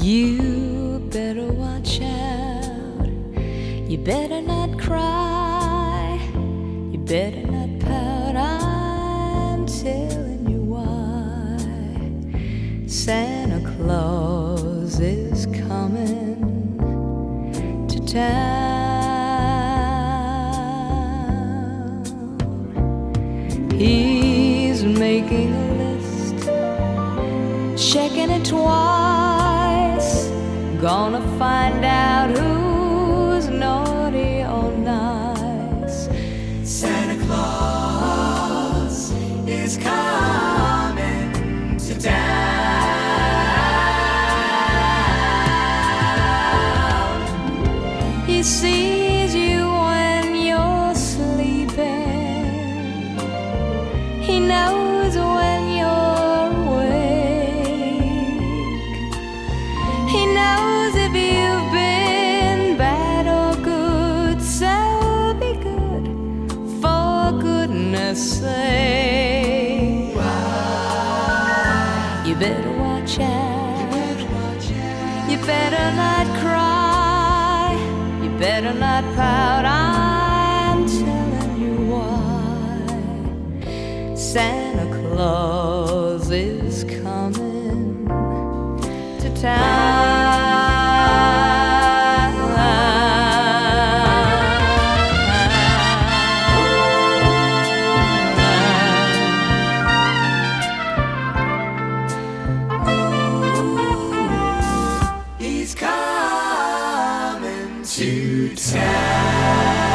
You better watch out, you better not cry, you better not pout, I'm telling you why. Santa Claus is coming to town. He's making a list, checking it twice, gonna find out who's naughty or nice. Santa Claus is coming to town. He sees you when you're sleeping. He knows when you're awake. He knows if you've been bad or good, so be good, for goodness sake. You better watch out, you better not cry, you better not pout, I'm telling you why. Santa Claus is coming to town. He's coming to town.